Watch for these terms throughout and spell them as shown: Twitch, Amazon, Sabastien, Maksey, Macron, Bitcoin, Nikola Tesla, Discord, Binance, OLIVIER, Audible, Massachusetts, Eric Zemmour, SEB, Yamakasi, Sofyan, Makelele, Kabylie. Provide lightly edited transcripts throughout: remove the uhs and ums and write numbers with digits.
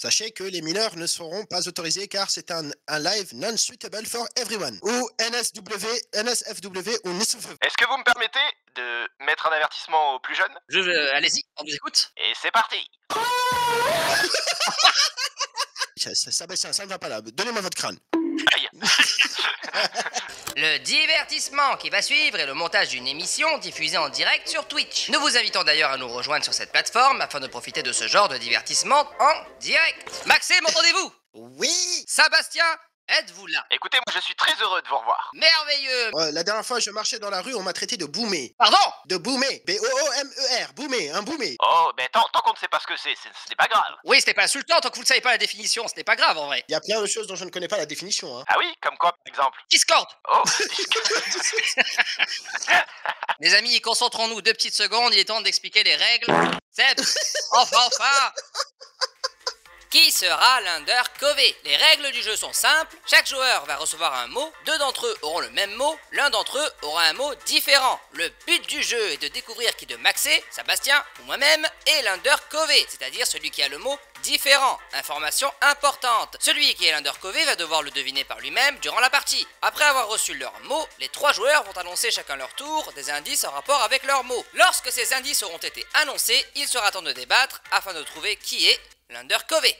Sachez que les mineurs ne seront pas autorisés car c'est un live non-suitable for everyone. Ou NSFW ou NSFW. Est-ce que vous me permettez de mettre un avertissement aux plus jeunes? Allez-y, on vous écoute. Et c'est parti. Ça ne va pas là. Donnez-moi votre crâne. Aïe. Le divertissement qui va suivre est le montage d'une émission diffusée en direct sur Twitch. Nous vous invitons d'ailleurs à nous rejoindre sur cette plateforme afin de profiter de ce genre de divertissement en direct. Maksey, m'entendez-vous? Oui. Sébastien, êtes-vous là? Écoutez, moi je suis très heureux de vous revoir. Merveilleux. La dernière fois je marchais dans la rue, on m'a traité de boumé. Pardon? De boumé. B-O-O-M-E-R. Boumé, un boumé. Oh, ben tant qu'on ne sait pas ce que c'est pas grave. Oui, c'était pas insultant, tant que vous ne savez pas la définition, ce n'est pas grave en vrai. Il y a plein de choses dont je ne connais pas la définition. Hein. Ah oui? Comme quoi, par exemple? Discord. Oh, Discord. Les amis, concentrons-nous 2 petites secondes, il est temps d'expliquer les règles. Seb, enfin. Qui sera l'undercover? Les règles du jeu sont simples, chaque joueur va recevoir un mot, 2 d'entre eux auront le même mot, l'un d'entre eux aura un mot différent. Le but du jeu est de découvrir qui de Maksey, Sébastien ou moi-même est l'undercover, c'est-à-dire celui qui a le mot différent. Information importante, celui qui est l'undercover va devoir le deviner par lui-même durant la partie. Après avoir reçu leurs mots, les 3 joueurs vont annoncer chacun leur tour des indices en rapport avec leurs mots. Lorsque ces indices auront été annoncés, il sera temps de débattre afin de trouver qui est l'undercover.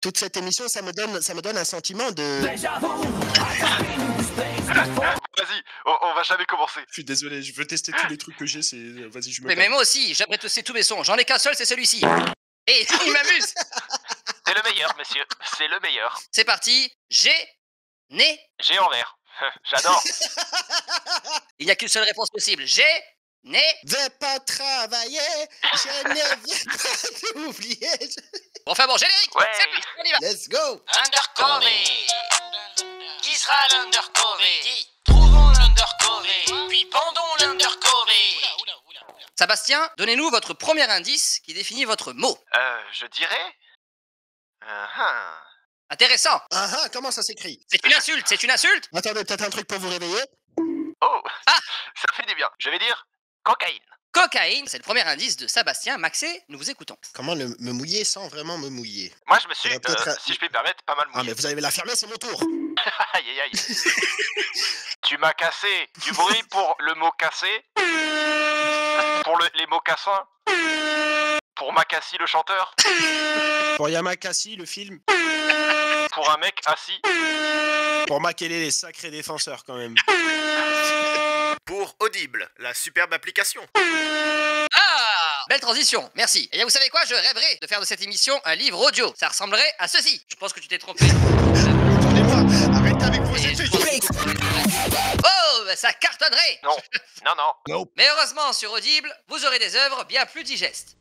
Toute cette émission, ça me donne un sentiment de... Vas-y, on va jamais commencer. Je suis désolé, je veux tester tous les trucs que j'ai, c'est... Vas-y, je me... Mais moi aussi, j'aimerais tester tous mes sons, j'en ai qu'un seul, c'est celui-ci. Et il m'amuse. C'est le meilleur, monsieur, c'est le meilleur. C'est parti, G en vert, j'adore. Il n'y a qu'une seule réponse possible, G... Ne vais pas travailler, je ne viens pas t'oublier. Enfin bon, générique, ouais. C'est parti, on y va. Let's go. Undercover. Qui sera l'undercover? Qui? Trouvons l'undercover, puis pendons l'undercover. Sébastien, donnez-nous votre premier indice qui définit votre mot. Je dirais... Intéressant. Comment ça s'écrit? C'est une insulte, c'est une insulte. Attendez, peut-être un truc pour vous réveiller. Oh, ça fait du bien. Je vais dire... cocaïne. Cocaïne, c'est le premier indice de Sébastien. Maksey, nous vous écoutons. Comment me mouiller sans vraiment me mouiller? Moi, je me suis, si je puis me permettre, pas mal mouillé. Ah, mais vous allez la fermer, c'est mon tour. Aïe, aïe, aïe. Tu m'as cassé. Du bruit pour le mot cassé. Pour les mots cassins. Pour Maksey, le chanteur. Pour Yamakasi, le film. Pour un mec assis. Pour Makelele, les sacrés défenseurs, quand même. Pour Audible, la superbe application. Ah, belle transition, merci. Et bien vous savez quoi, je rêverais de faire de cette émission un livre audio. Ça ressemblerait à ceci. Je pense que tu t'es trompé. Attendez-moi, arrêtez avec vos études. Oh, bah ça cartonnerait. Non, non, non. Nope. Mais heureusement, sur Audible, vous aurez des œuvres bien plus digestes.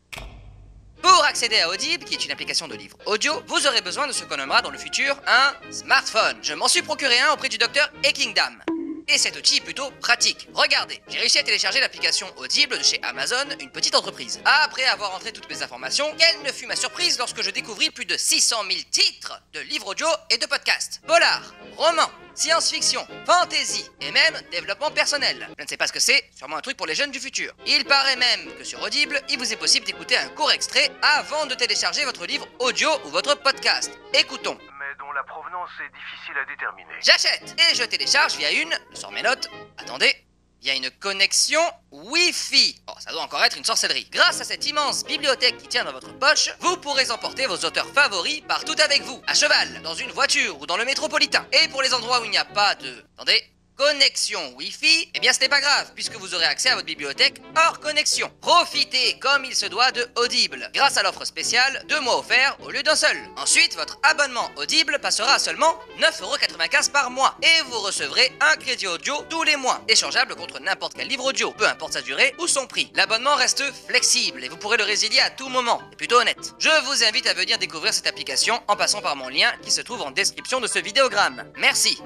Pour accéder à Audible, qui est une application de livres audio, vous aurez besoin de ce qu'on nommera dans le futur un smartphone. Je m'en suis procuré un auprès du docteur Ekingdam. Et cet outil plutôt pratique. Regardez, j'ai réussi à télécharger l'application Audible de chez Amazon, une petite entreprise. Après avoir entré toutes mes informations, quelle ne fut ma surprise lorsque je découvris plus de 600 000 titres de livres audio et de podcasts. Polar, romans, science-fiction, fantasy et même développement personnel. Je ne sais pas ce que c'est, sûrement un truc pour les jeunes du futur. Il paraît même que sur Audible, il vous est possible d'écouter un court extrait avant de télécharger votre livre audio ou votre podcast. Écoutons. Dont la provenance est difficile à déterminer. J'achète et je télécharge via une... Je sors mes notes. Attendez. Il y a une connexion Wi-Fi. Oh, ça doit encore être une sorcellerie. Grâce à cette immense bibliothèque qui tient dans votre poche, vous pourrez emporter vos auteurs favoris partout avec vous. À cheval, dans une voiture ou dans le métropolitain. Et pour les endroits où il n'y a pas de... Attendez. Connexion Wi-Fi, eh bien ce n'est pas grave, puisque vous aurez accès à votre bibliothèque hors connexion. Profitez comme il se doit de Audible, grâce à l'offre spéciale, 2 mois offerts au lieu d'un seul. Ensuite, votre abonnement Audible passera à seulement 9,95 € par mois, et vous recevrez un crédit audio tous les mois, échangeable contre n'importe quel livre audio, peu importe sa durée ou son prix. L'abonnement reste flexible, et vous pourrez le résilier à tout moment, c'est plutôt honnête. Je vous invite à venir découvrir cette application en passant par mon lien qui se trouve en description de ce vidéogramme. Merci.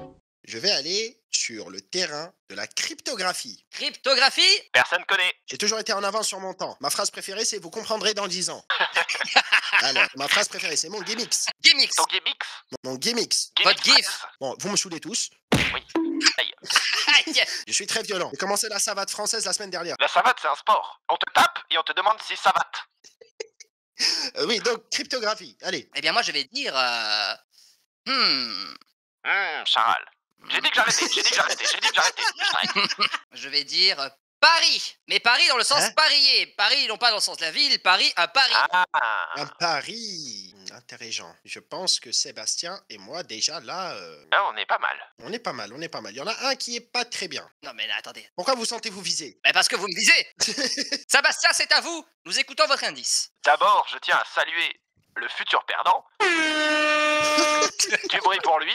Je vais aller sur le terrain de la cryptographie. Cryptographie? Personne connaît. J'ai toujours été en avance sur mon temps. Ma phrase préférée, c'est « vous comprendrez dans 10 ans ». Alors, ma phrase préférée, c'est mon gimmicks. Gimmicks? Ton gimmicks? Mon gimmicks. Votre gif. Bon, vous me saoulez tous. Oui. Aïe. Aïe. Je suis très violent. J'ai commencé la savate française la semaine dernière. La savate, c'est un sport. On te tape et on te demande si ça va. Oui, donc cryptographie, allez. Eh bien moi je vais dire... Charal. J'ai dit que j'arrêtais, Je vais dire Paris. Mais Paris dans le sens parier. Paris non pas dans le sens de la ville, Paris, un pari. Ah. Un pari. Intelligent. Je pense que Sébastien et moi déjà là... Ah, on est pas mal. Il y en a un qui est pas très bien. Non mais là, attendez. Pourquoi vous sentez-vous visé? Mais parce que vous me visez. Sébastien, c'est à vous. Nous écoutons votre indice. D'abord, je tiens à saluer le futur perdant. Du bruit pour lui.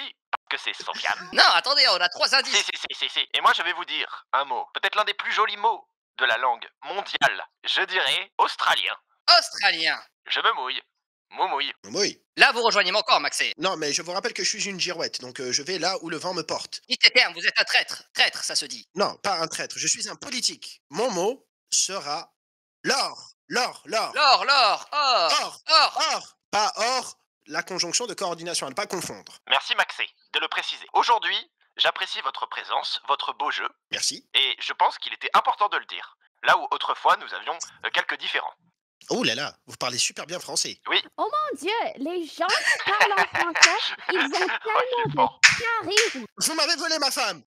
Que c'est Sofyan. Non, attendez, on a trois indices. Si. Et moi, je vais vous dire un mot, peut-être l'un des plus jolis mots de la langue mondiale. Je dirais australien. Australien. Je me mouille. Moumouille. Là, vous rejoignez mon corps, Maksey. Non, mais je vous rappelle que je suis une girouette, donc je vais là où le vent me porte. Dites tes termes, vous êtes un traître. Traître, ça se dit. Non, pas un traître, je suis un politique. Mon mot sera l'or. Or. Pas or. La conjonction de coordination, à ne pas confondre. Merci Maksey de le préciser. Aujourd'hui, j'apprécie votre présence, votre beau jeu. Merci. Et je pense qu'il était important de le dire. Là où autrefois nous avions quelques différends. Oh là là, vous parlez super bien français. Oui. Oh mon Dieu, les gens qui parlent en français, ils ont tellement de charisme. Vous m'avez volé ma femme.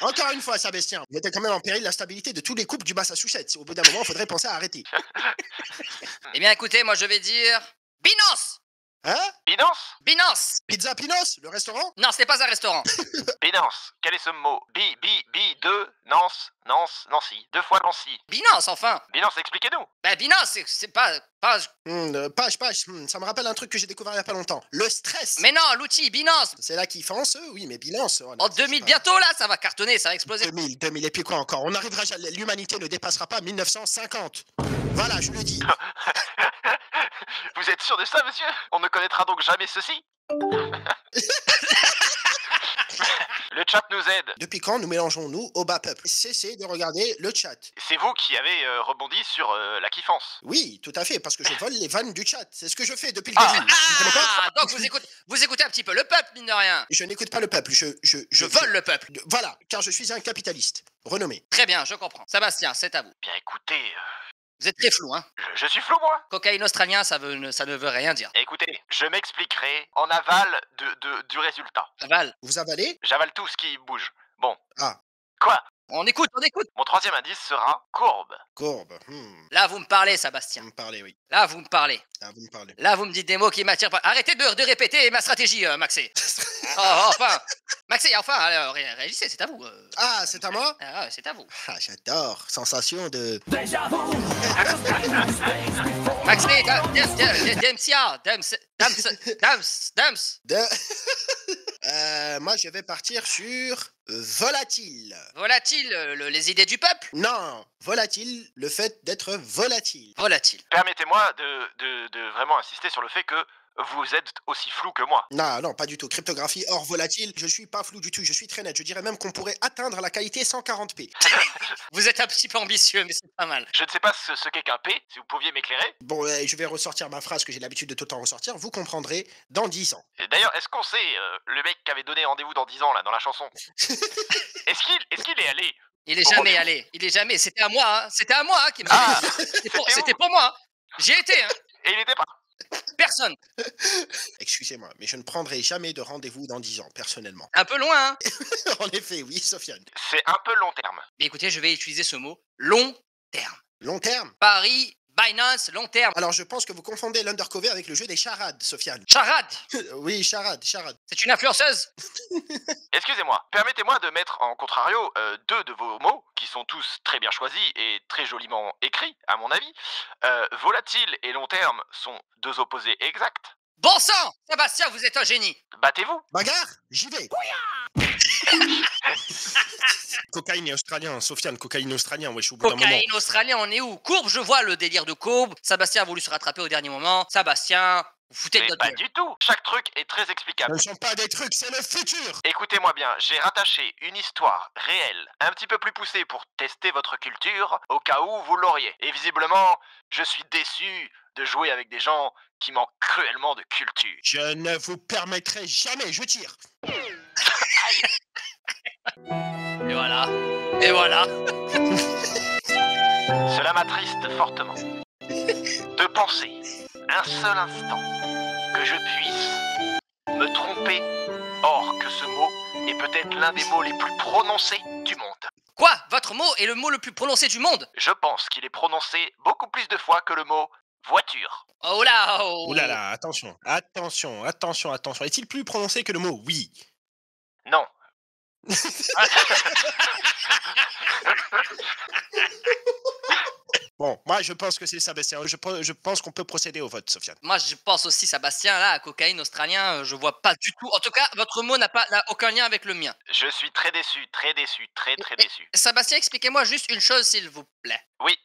Encore une fois, Sébastien, vous mettez quand même en péril la stabilité de tous les couples du Massachusetts. Au bout d'un moment, il faudrait penser à arrêter. Eh bien écoutez, moi je vais dire... Binance. Hein? Binance? Binance. Pizza Pinos, le restaurant? Non, ce n'est pas un restaurant. Binance, quel est ce mot? Nancy. Deux fois Nancy. Binance, enfin. Binance, expliquez-nous. Ben, Binance, c'est pas... ça me rappelle un truc que j'ai découvert il n'y a pas longtemps. Le stress. Mais non, l'outil, Binance. C'est là qu'ils foncent, oui, mais Binance... Oh, non, en 2000, bientôt, là, ça va cartonner, ça va exploser. 2000, et puis quoi encore? On arrivera... L'humanité ne dépassera pas 1950. Voilà, je le dis. Vous êtes sûr de ça, monsieur? On ne connaîtra donc jamais ceci. Le chat nous aide. Depuis quand nous mélangeons-nous au bas peuple? Cessez de regarder le chat. C'est vous qui avez rebondi sur la kiffance. Oui, tout à fait, parce que je vole les vannes du chat. C'est ce que je fais depuis le début. Donc vous écoutez un petit peu le peuple, mine de rien. Je n'écoute pas le peuple, je vole le peuple. Voilà, car je suis un capitaliste renommé. Très bien, je comprends. Sébastien, c'est à vous. Bien, écoutez... Vous êtes très flou, hein? Je suis flou, moi. Cocaïne australien, ça ne veut rien dire. Écoutez, je m'expliquerai en aval du résultat. Aval? Vous avalez? J'avale tout ce qui bouge. Bon. Ah. Quoi? On écoute. Mon troisième indice sera courbe. Courbe. Là, vous me parlez, Sébastien. Vous me parlez, oui. Là, vous me dites des mots qui m'attirent pas. Arrêtez de répéter ma stratégie, Maksey. Enfin. Maksey, enfin, réagissez, c'est à vous. Ah, c'est à moi? Ah, c'est à vous. Ah, j'adore. Sensation de... Maksey, moi, je vais partir sur... volatile. Volatile, les idées du peuple? Non, volatile, le fait d'être volatile. Volatile. Permettez-moi de vraiment insister sur le fait que vous êtes aussi flou que moi. Non, pas du tout. Cryptographie hors volatile, je suis pas flou du tout, je suis très net. Je dirais même qu'on pourrait atteindre la qualité 140p. Vous êtes un petit peu ambitieux, mais c'est pas mal. Je ne sais pas ce qu'est qu'un P, si vous pouviez m'éclairer. Bon, je vais ressortir ma phrase que j'ai l'habitude de tout le temps ressortir, vous comprendrez dans 10 ans. D'ailleurs, est-ce qu'on sait, le mec qui avait donné rendez-vous dans 10 ans, là, dans la chanson? Est-ce qu'il est allé? Il est jamais allé. C'était à moi, hein. Qui m'a c'était pour moi. J'y ai été, hein. Et il était pas. Personne. Excusez-moi, mais je ne prendrai jamais de rendez-vous dans 10 ans, personnellement. Un peu loin, hein. En effet, oui, Sofyan. C'est un peu long terme. Mais écoutez, je vais utiliser ce mot, long terme. Long terme? Paris, Binance, long terme. Alors, je pense que vous confondez l'undercover avec le jeu des charades, Sofyan. Charades? Oui, charades. C'est une influenceuse. Excusez-moi, permettez-moi de mettre en contrario deux de vos mots, qui sont tous très bien choisis et très joliment écrits, à mon avis. Volatile et long terme sont deux opposés exacts. Bon sang! Sébastien, vous êtes un génie! Battez-vous! Bagarre? J'y vais! Cocaïne et australien, Sofyan, cocaïne australien, ouais, je suis au bout d'un moment. Cocaïne australien, on est où? Courbe, je vois le délire de courbe. Sébastien a voulu se rattraper au dernier moment. Sébastien, vous foutez de notre gueule. Pas du tout! Chaque truc est très explicable. Ce ne sont pas des trucs, c'est le futur! Écoutez-moi bien, j'ai rattaché une histoire réelle, un petit peu plus poussée pour tester votre culture, au cas où vous l'auriez. Et visiblement, je suis déçu de jouer avec des gens qui manquent cruellement de culture. Je ne vous permettrai jamais, je tire. Et voilà. Cela m'attriste fortement. de penser un seul instant que je puisse me tromper, or que ce mot est peut-être l'un des mots les plus prononcés du monde. Quoi? Votre mot est le mot le plus prononcé du monde? Je pense qu'il est prononcé beaucoup plus de fois que le mot voiture. Oh là, oh. Oh là là, attention, attention, attention, attention. Est-il plus prononcé que le mot oui? Non. Bon, moi je pense que c'est Sébastien. Je pense qu'on peut procéder au vote, Sofyan. Moi je pense aussi, Sébastien, là, à cocaïne australien, je vois pas du tout. En tout cas, votre mot n'a aucun lien avec le mien. Je suis très déçu, très déçu, très très déçu. Sébastien, expliquez-moi juste une chose, s'il vous plaît. Oui.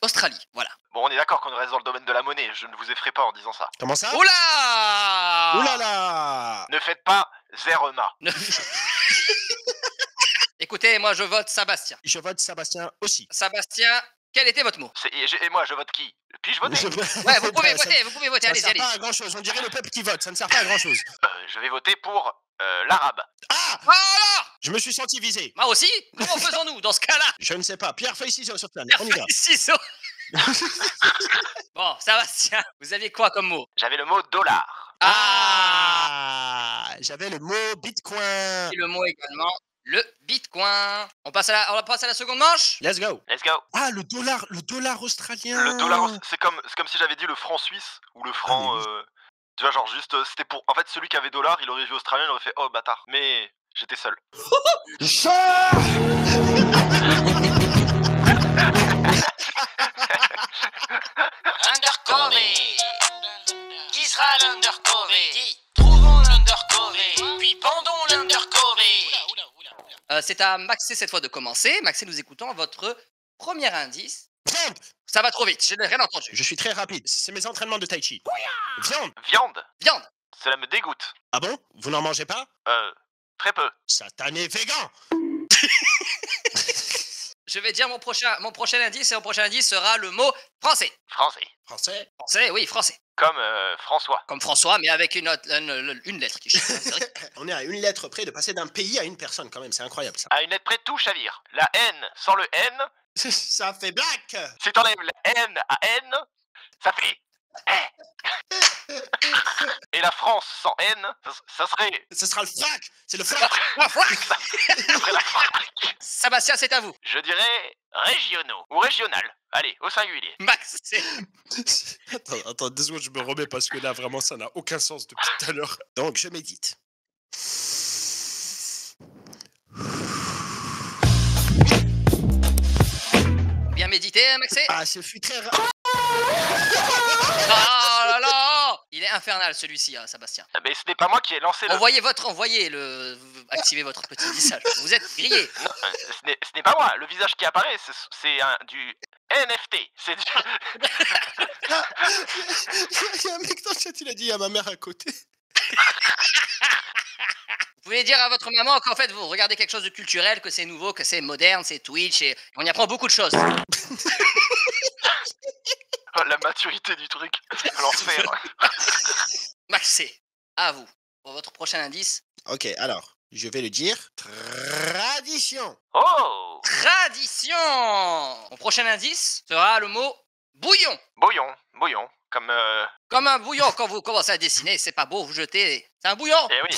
Australie, voilà. Bon, on est d'accord qu'on reste dans le domaine de la monnaie, je ne vous effraie pas en disant ça. Comment ça? Oula! Oula là! Ne faites pas Zerma. Écoutez, moi je vote Sébastien. Je vote Sébastien aussi. Sébastien, quel était votre mot? Et moi je vote qui? Puis-je voter? Ouais, vous pouvez voter, vous pouvez voter, allez-y. Ça ne sert pas à grand-chose, on dirait le peuple qui vote, ça ne sert pas à grand-chose. Je vais voter pour l'arabe. Ah! Voilà! Je me suis senti visé. Moi aussi? Comment faisons-nous dans ce cas-là? Je ne sais pas. Pierre, feuille, ciseaux, sur plan. On y va. Ciseaux. Bon, Sébastien, vous aviez quoi comme mot? J'avais le mot dollar. Ah! J'avais le mot bitcoin. Et le mot également. Le bitcoin. On passe à la seconde manche. Let's go. Let's go. Ah, le dollar australien. Le dollar, c'est comme si j'avais dit le franc suisse ou le franc. Tu vois, genre juste, c'était pour. En fait, celui qui avait dollar, il aurait vu australien, il aurait fait oh bâtard. Mais j'étais seul. Undercover. Qui sera l'undercover? Trouvons l'undercover, puis pendons l'undercover. C'est à Maksey cette fois de commencer. Maksey, nous écoutons votre premier indice. Viande. Ça va trop vite, je n'ai rien entendu. Je suis très rapide, c'est mes entraînements de tai chi. Viande. Viande. Viande. Cela me dégoûte. Ah bon? Vous n'en mangez pas? Très peu. Satané végan. Je vais dire mon prochain indice, et mon prochain indice sera le mot français. Français. Français. Français, oui, français. Comme François. Comme François, mais avec une lettre qui change. On est à une lettre près de passer d'un pays à une personne quand même, c'est incroyable ça. À une lettre près, tout chavire. La N sans le N. Ça fait black. Si t'enlèves la N à N, ça fait N. Et la France sans N, ça serait... Ce sera le frac. C'est le frac. Sébastien, c'est à vous. Je dirais régionaux ou régional. Allez, au singulier. Max, c'est... Attends, désolé, je me remets parce que là, vraiment, ça n'a aucun sens depuis tout à l'heure. Donc, je médite. Bien médité, Max. Ah, ce fut très rare. Ah là là! Il est infernal, celui-ci, hein, Sébastien. Ah, mais ce n'est pas moi qui ai lancé le... Envoyez, activez votre petit visage. Vous êtes grillé. Non, ce n'est pas moi. Le visage qui apparaît, c'est du... NFT, c'est du... Il y a un mec dans le chat, il a dit, il y a ma mère à côté. Vous pouvez dire à votre maman qu'en fait, vous regardez quelque chose de culturel, que c'est nouveau, que c'est moderne, c'est Twitch, et on y apprend beaucoup de choses. La maturité du truc, l'enfer. Maksey, à vous, pour votre prochain indice. Ok, alors, je vais le dire. Tradition. Oh! Tradition! Mon prochain indice sera le mot bouillon. Bouillon, bouillon, comme... Comme un bouillon, quand vous commencez à dessiner, c'est pas beau, vous jetez... C'est un bouillon! Eh oui.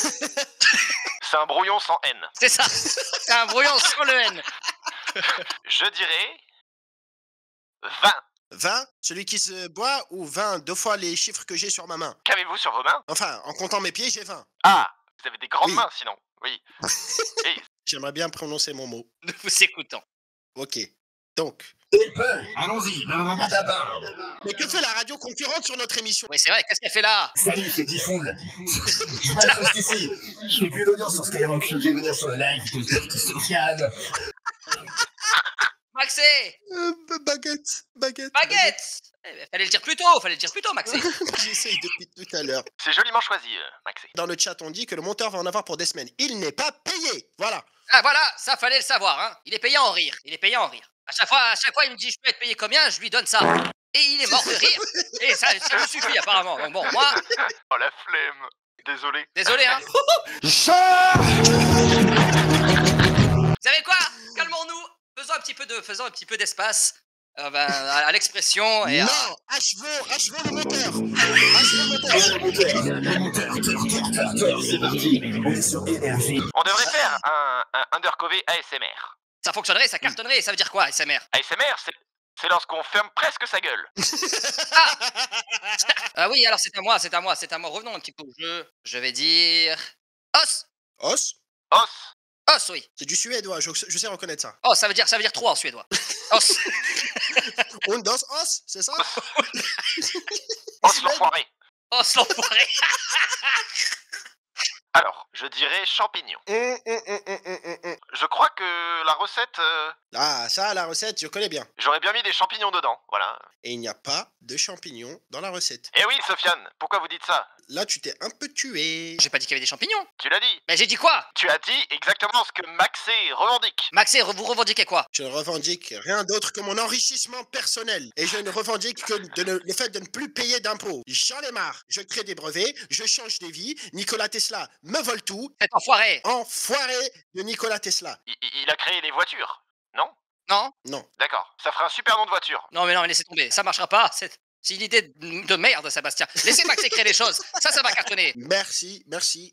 C'est un brouillon sans N. C'est ça, c'est un brouillon sans le N. Je dirais... vin. Vin? Celui qui se boit ou 20 deux fois les chiffres que j'ai sur ma main? Qu'avez-vous sur vos mains? Enfin, en comptant mes pieds, j'ai 20. Ah, vous avez des grandes mains sinon, oui. Hey. J'aimerais bien prononcer mon mot. Nous vous écoutons. Ok, donc... Allons-y. Mais que fait la radio concurrente sur notre émission? Oui, c'est vrai, qu'est-ce qu'elle fait là? Salut, c'est Tifoul. J'ai plus d'audience sur Skyrock, je vais venir sur le live, je vais dire Sofyan. Maksey, Baguette. Fallait le dire plus tôt, Maksey. J'essaye depuis tout à l'heure. C'est joliment choisi, Maksey. Dans le chat, on dit que le monteur va en avoir pour des semaines. Il n'est pas payé, voilà. Ah voilà, ça fallait le savoir, hein. Il est payé en rire, À chaque fois, il me dit, je peux être payé combien, je lui donne ça. Et il est mort de rire. Et ça me suffit, apparemment. Donc bon, moi... Oh, la flemme. Désolé. Désolé, hein. Vous savez quoi? Calmons-nous. Faisons un petit peu d'espace. à l'expression et non, à... achevons le moteur. Achevons le moteur. C'est parti. On est sur énergie. On devrait faire un undercover ASMR. Ça fonctionnerait, ça cartonnerait. Ça veut dire quoi ASMR? ASMR, c'est lorsqu'on ferme presque sa gueule. Ah oui, alors c'est à moi. Revenons un petit peu au jeu. Je vais dire os, oui. C'est du suédois, je sais reconnaître ça. Oh, ça veut dire 3 en suédois. Os. On danse os, c'est ça? Os l'enfoiré. Os l'enfoiré. Alors, je dirais champignons. Je crois que la recette... Ah, ça, la recette, je connais bien. J'aurais bien mis des champignons dedans, voilà. Et il n'y a pas de champignons dans la recette. Eh oui, Sofiane, pourquoi vous dites ça? Là, tu t'es un peu tué. J'ai pas dit qu'il y avait des champignons. Tu l'as dit. Mais j'ai dit quoi? Tu as dit exactement ce que Maksey revendique. Maksey, vous revendiquez quoi? Je ne revendique rien d'autre que mon enrichissement personnel. Et je ne revendique que le fait de ne plus payer d'impôts. J'en ai marre. Je crée des brevets, je change des vies. Nikola Tesla... me vole tout. Cet enfoiré. Enfoiré de Nikola Tesla. Il a créé les voitures, non? Non. Non. D'accord, ça fera un super nom de voiture. Non mais laissez tomber, ça marchera pas. C'est une idée de merde, Sébastien. Laissez Maksey créer les choses, ça va cartonner. Merci,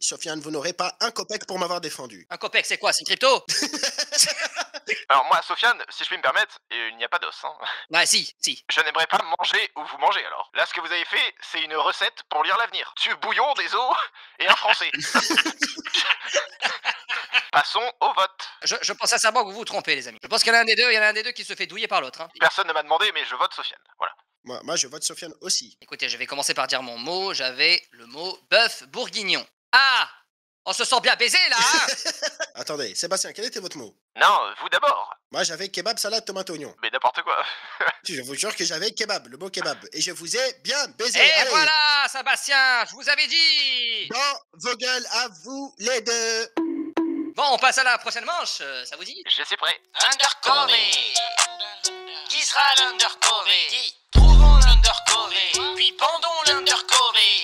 Sofyan, vous n'aurez pas un copec pour m'avoir défendu. Un copec, c'est quoi? C'est une crypto? Alors moi, Sofyan, si je puis me permettre, il n'y a pas d'os, hein. Ah si. Je n'aimerais pas manger où vous mangez, alors. Là, ce que vous avez fait, c'est une recette pour lire l'avenir. Du bouillon, des os et un français. Passons au vote. Je pense sincèrement que vous vous trompez, les amis. Je pense qu'il y en a un des deux qui se fait douiller par l'autre, hein. Personne ne m'a demandé, mais je vote Sofyan, voilà. Moi, je vote Sofyan aussi. Écoutez, je vais commencer par dire mon mot. J'avais le mot bœuf bourguignon. Ah! On se sent bien baisé, là, hein. Attendez, Sébastien, quel était votre mot? Non, vous d'abord. Moi, j'avais kebab, salade, tomate, oignon. Mais n'importe quoi. Je vous jure que j'avais kebab, le mot kebab. Et je vous ai bien baisé. Et allez. Voilà, Sébastien, je vous avais dit. Dans vos gueules à vous, les deux. Bon, on passe à la prochaine manche, ça vous dit? Je suis prêt. Undercover. Qui sera l'undercover? Trouvons l'undercover, puis pendons l'undercover.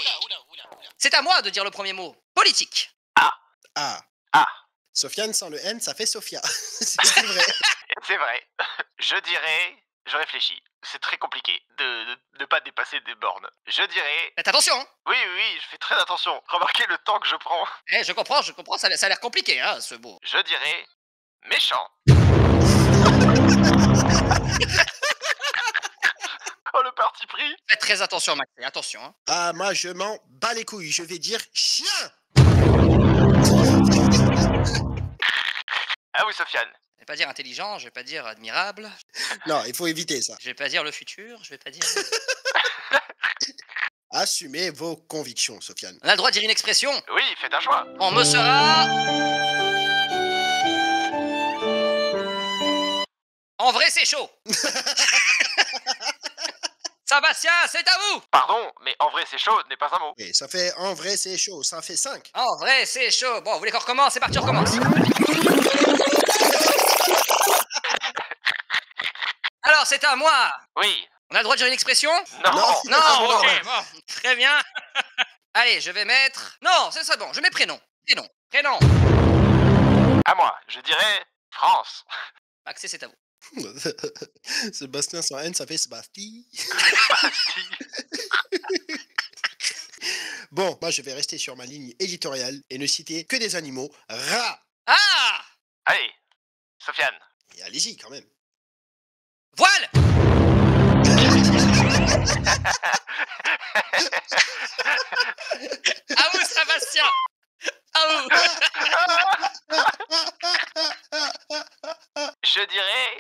C'est à moi de dire le premier mot. Politique. Ah. Sofyan sans le N, ça fait Sofia. C'est vrai. C'est vrai. Je dirais... Je réfléchis. C'est très compliqué de ne pas dépasser des bornes. Je dirais... Faites attention. Oui, je fais très attention. Remarquez le temps que je prends. Eh, je comprends. Ça a l'air compliqué, hein, ce mot. Je dirais... méchant. Oh, le parti pris. Faites très attention, Maksey. Attention, hein. Ah, moi, je m'en bats les couilles. Je vais dire chien. Ah oui, Sofyan. Je vais pas dire intelligent, je vais pas dire admirable. Non, il faut éviter ça. Je vais pas dire le futur, je vais pas dire... Assumez vos convictions, Sofyan. On a le droit de dire une expression? Oui, faites un choix. On me sera... En vrai, c'est chaud. Sébastien, c'est à vous! Pardon, mais en vrai c'est chaud n'est pas un mot. Et ça fait en vrai c'est chaud, ça fait 5. En vrai c'est chaud. Bon, vous voulez qu'on recommence? C'est parti, on recommence. Alors, c'est à moi. Oui. On a le droit de dire une expression? Non, ok, bon, très bien. Allez, je vais mettre... Non, c'est ça, bon, je mets prénom. À moi, je dirais France. Maksey, c'est à vous. Sébastien sans N, ça fait Sébastien. Bon, moi je vais rester sur ma ligne éditoriale et ne citer que des animaux. Rat. Ah. Allez, Sofyan. Et allez-y quand même. Voile. À vous, Sébastien. À vous. Je dirais...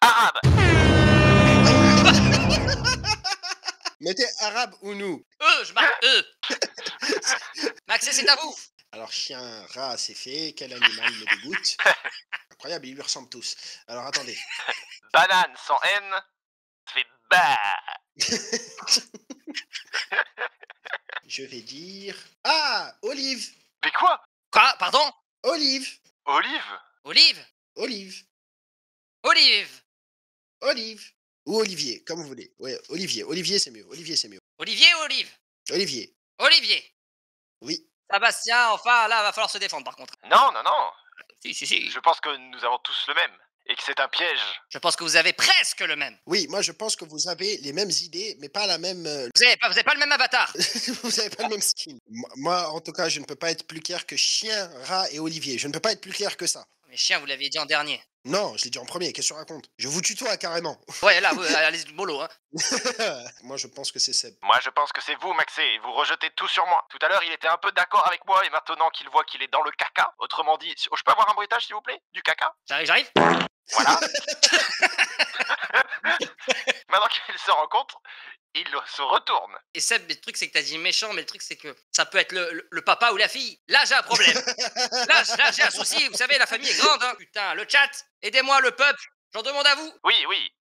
arabe. Mettez arabe ou nous. Je marque eux. Maksey, c'est à vous. Alors, chien, rat, c'est fait. Quel animal me dégoûte. Incroyable, ils lui ressemblent tous. Alors, attendez. Banane sans N, c'est bah. Je vais dire... Ah, olive. Mais quoi? Quoi? Pardon? Olive. Ou Olivier, comme vous voulez. Ouais, Olivier c'est mieux. Olivier ou Olive? Olivier. Oui. Sébastien, enfin, là, va falloir se défendre, par contre. Non. Si. Je pense que nous avons tous le même. et que c'est un piège. Je pense que vous avez presque le même. Oui, moi je pense que vous avez les mêmes idées, mais pas la même... Vous n'avez pas le même avatar. Vous n'avez pas le même skin. Moi, en tout cas, je ne peux pas être plus clair que chien, rat et Olivier. Je ne peux pas être plus clair que ça. Mais chien, vous l'aviez dit en dernier. Non, je l'ai dit en premier, qu'est-ce que tu racontes? Je vous tutoie carrément. Ouais, là, allez, mollo, hein. Moi, je pense que c'est Seb. Moi, je pense que c'est vous, Maksey, et vous rejetez tout sur moi. Tout à l'heure, il était un peu d'accord avec moi, et maintenant qu'il voit qu'il est dans le caca, autrement dit, je peux avoir un bruitage, s'il vous plaît? Du caca? J'arrive. Voilà. Maintenant qu'il se rend compte, il se retourne. Et Seb, le truc, c'est que t'as dit méchant, mais le truc, c'est que ça peut être le papa ou la fille. Là, j'ai un problème. Là, j'ai un souci. Vous savez, la famille est grande, hein. Putain, le chat, aidez-moi, le peuple. J'en demande à vous. Oui.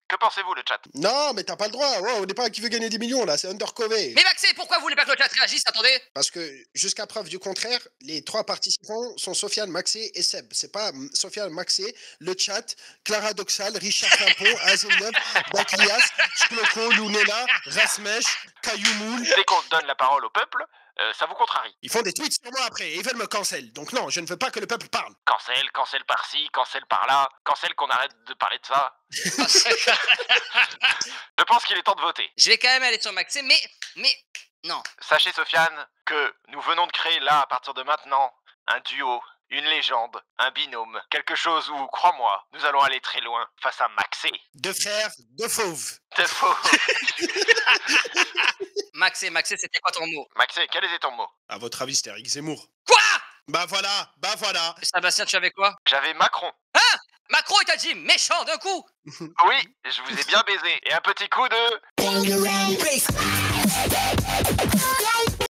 Que pensez-vous, le chat? Non, mais t'as pas le droit. Wow, on n'est pas à qui veut gagner des millions, là. C'est undercover. Mais Maksey, pourquoi vous voulez pas que le chat réagisse? Attendez. Parce que, jusqu'à preuve du contraire, les trois participants sont Sofyan, Maksey et Seb. C'est pas Sofyan, Maksey, le chat, Clara Doxal, Richard Pimpon, Azelneuf, Baklias, Chloco, Lunella, Rasmesh, Cailloumoul. Dès qu'on donne la parole au peuple, ça vous contrarie. Ils font des tweets sur moi après et ils veulent me cancel. Donc non, je ne veux pas que le peuple parle. Cancel, cancel par-ci, cancel par-là, cancel qu'on arrête de parler de ça. Je pense qu'il est temps de voter. Je vais quand même aller sur Maksey, mais non. Sachez, Sofyan, que nous venons de créer là, à partir de maintenant, un duo, une légende, un binôme, quelque chose où, crois-moi, nous allons aller très loin face à Maksey. Deux frères, deux fauves. Deux fauves. Maksey, c'était quoi ton mot? Maksey, quel était ton mot? À votre avis, c'était Eric Zemmour. Quoi? Bah voilà. Sébastien, tu avais quoi? J'avais Macron. Hein? Macron, il t'a dit méchant d'un coup? Oui, je vous ai bien baisé. Et un petit coup de...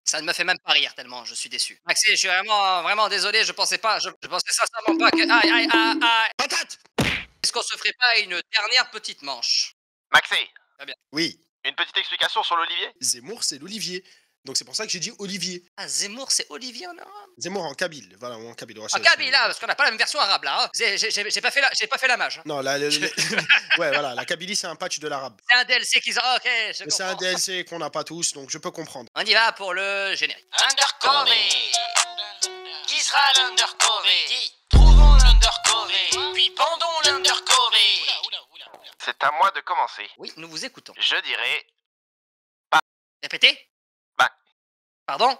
Ça ne me fait même pas rire tellement, je suis déçu. Maksey, je suis vraiment désolé, je pensais sincèrement pas que... Aïe. Patate! Est-ce qu'on se ferait pas une dernière petite manche? Maksey. Très bien. Oui. Une petite explication sur l'Olivier? Zemmour, c'est l'Olivier. Donc c'est pour ça que j'ai dit Olivier. Ah, Zemmour, c'est Olivier en arabe? Zemmour en kabyle, voilà, en kabyle. En kabyle, là, parce qu'on n'a pas la même version arabe, là. Hein. J'ai pas fait la mage. Hein. Non, là, ouais, voilà, la Kabylie, c'est un patch de l'arabe. C'est un DLC qu'ils ont, ok, je comprends. C'est un DLC qu'on n'a pas tous, donc je peux comprendre. On y va pour le générique. Undercover. Qui sera l'Undercover? Trouvons l'Undercover, puis pendons l'Undercover. C'est à moi de commencer. Oui, nous vous écoutons. Je dirais... Pas. Répétez? Pardon?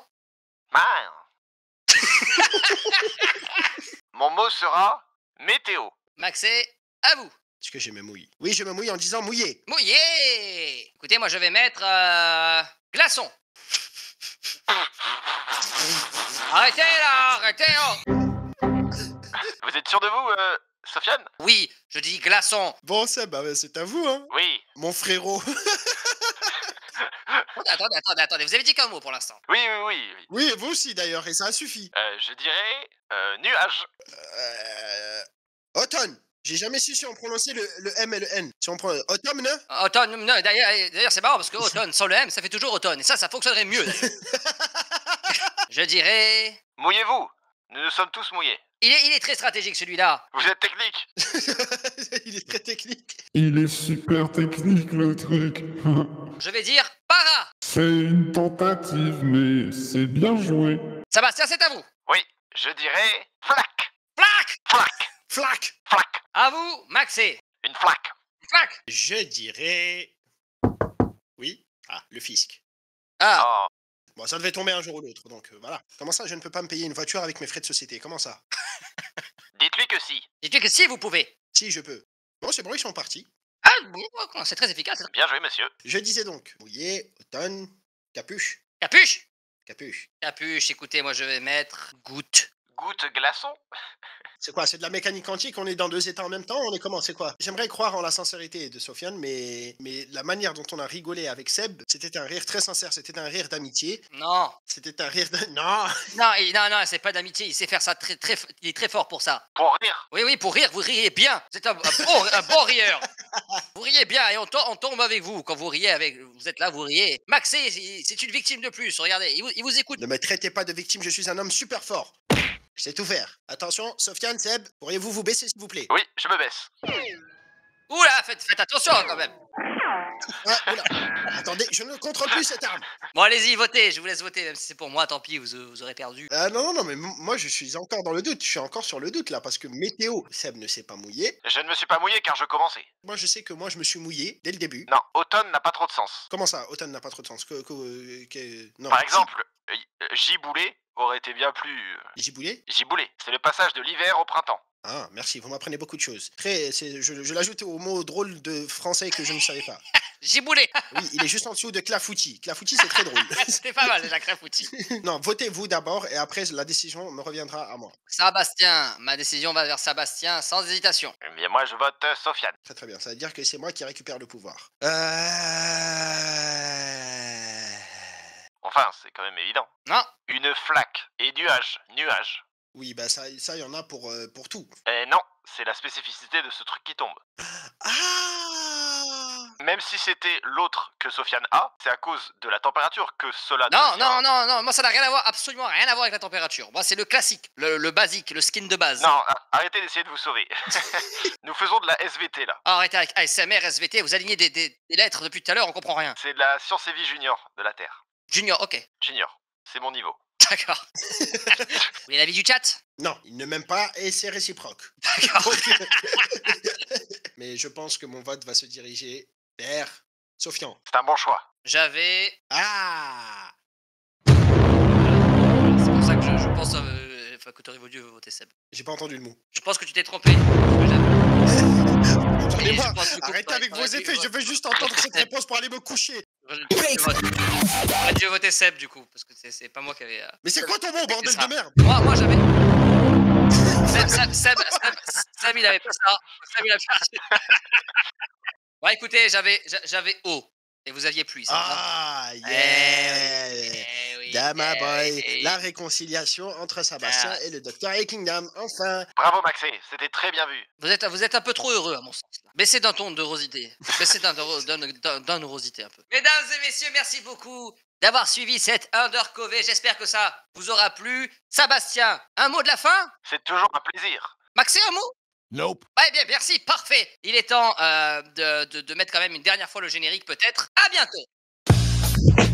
Mon mot sera météo. Maksey, à vous. Est-ce que je me mouille? Oui, je me mouille en disant mouillé. Mouillé! Écoutez, moi je vais mettre glaçon. Arrêtez là, arrêtez! Vous êtes sûr de vous, Sofyan? Oui, je dis glaçon. Bon, c'est à vous, hein? Oui. Mon frérot. Attendez, vous avez dit qu'un mot pour l'instant. Oui. Oui, vous aussi d'ailleurs, et ça suffit. Je dirais nuage. Automne. J'ai jamais su si on prononçait le M et le N. Si on prend automne, non? Automne, non, d'ailleurs c'est marrant parce que automne sans le M, ça fait toujours automne. Et ça fonctionnerait mieux. Je dirais... Mouillez-vous. Nous sommes tous mouillés. Il est très stratégique celui-là. Vous êtes technique. Il est très technique. Il est super technique le truc. Je vais dire para. C'est une tentative mais c'est bien joué. Sébastien, c'est à vous. Oui, je dirais flac. Flac. À vous, Maksey. Une flac. Je dirais... Oui. Ah, le fisc. Ah. Oh. Bon, ça devait tomber un jour ou l'autre, donc voilà. Comment ça, je ne peux pas me payer une voiture avec mes frais de société? Comment ça? Dites-lui que si. Dites-lui que si, vous pouvez. Si, je peux. Bon, c'est bon, ils sont partis. Ah, bon, c'est très efficace. Bien joué, monsieur. Je disais donc, mouillé, automne, capuche, écoutez, moi je vais mettre goutte. Goutte glaçon? C'est quoi? C'est de la mécanique quantique? On est dans deux états en même temps? On est comment? C'est quoi? J'aimerais croire en la sincérité de Sofyan, mais la manière dont on a rigolé avec Seb, c'était un rire très sincère, c'était un rire d'amitié. Non. C'était un rire de... Non, c'est pas d'amitié, il sait faire ça très... Il est très fort pour ça. Pour rire? Oui, pour rire, vous riez bien. Vous êtes un bon rieur. Vous riez bien et on tombe avec vous. Quand vous riez avec... Vous êtes là, vous riez. Maksey, c'est une victime de plus, regardez, il vous écoute. Ne me traitez pas de victime, je suis un homme super fort. Je sais tout faire. Attention, Sofyan, Seb, pourriez-vous vous baisser, s'il vous plaît? Oui, je me baisse. Oula, faites attention quand même. Ah, oula. Attendez, je ne contrôle plus cette arme. Bon, allez-y, votez, je vous laisse voter, même si c'est pour moi, tant pis, vous aurez perdu. Non, mais moi je suis encore dans le doute, je suis encore sur le doute là, parce que météo, Seb ne s'est pas mouillé. Je ne me suis pas mouillé car je commençais. Moi je sais que moi je me suis mouillé dès le début. Non, automne n'a pas trop de sens. Comment ça, automne n'a pas trop de sens non. Par exemple, Giboulé aurait été bien plus... Giboulé ? Giboulé, c'est le passage de l'hiver au printemps. Ah, merci, vous m'apprenez beaucoup de choses. Après, je l'ajoute au mot drôle de français que je ne savais pas. Giboulé. Oui, il est juste en dessous de clafoutis. Clafoutis, c'est très drôle. C'était pas mal, déjà, clafoutis. Non, votez-vous d'abord et après, la décision me reviendra à moi. Sabastien. Ma décision va vers Sabastien, sans hésitation. Eh bien, moi, je vote Sofiane. Très, très bien. Ça veut dire que c'est moi qui récupère le pouvoir. Enfin, c'est quand même évident. Non. Une flaque et nuage. Oui, bah ça y en a pour tout. Eh non, c'est la spécificité de ce truc qui tombe. Ah. Même si c'était l'autre que Sofiane a, c'est à cause de la température que cela... Non, moi ça n'a rien à voir, absolument rien à voir avec la température. Moi c'est le classique, le basique, le skin de base. Non, arrêtez d'essayer de vous sauver. Nous faisons de la SVT là. Arrêtez avec ASMR, SVT, vous alignez des lettres depuis tout à l'heure, on comprend rien. C'est de la science et vie junior de la Terre. Junior, ok. Junior, c'est mon niveau. D'accord. Vous voulez l'avis du chat? Non, il ne m'aime pas et c'est réciproque. D'accord. Mais je pense que mon vote va se diriger vers Sofyan. C'est un bon choix. J'avais... Ah. C'est pour ça que je pense... Enfin, que t'aurais voulu voter Seb. J'ai pas entendu le mot. Je pense que tu t'es trompé. Entendez-moi, arrêtez avec vos effets, je veux juste entendre cette réponse pour aller me coucher. J'aurais dû voter Seb du coup, parce que c'est pas moi qui avais... Mais c'est quoi ton mot, bordel de merde? Moi j'avais... Seb il avait pas ça. Seb il avait pas ça. Bon écoutez, j'avais O, et vous aviez plus. Ah yeah, Dama boy, la réconciliation entre Sabastien et le docteur Hackingham, enfin. Bravo Maksey, c'était très bien vu. Vous êtes un peu trop heureux à mon sens. Baissez d'un ton de rosité. Baissez d'un rosité un peu. Mesdames et messieurs, merci beaucoup d'avoir suivi cette Undercover. J'espère que ça vous aura plu. Sabastien, un mot de la fin? C'est toujours un plaisir. Maksey, un mot? Nope. Ouais, bien, merci, parfait. Il est temps de mettre quand même une dernière fois le générique peut-être. À bientôt.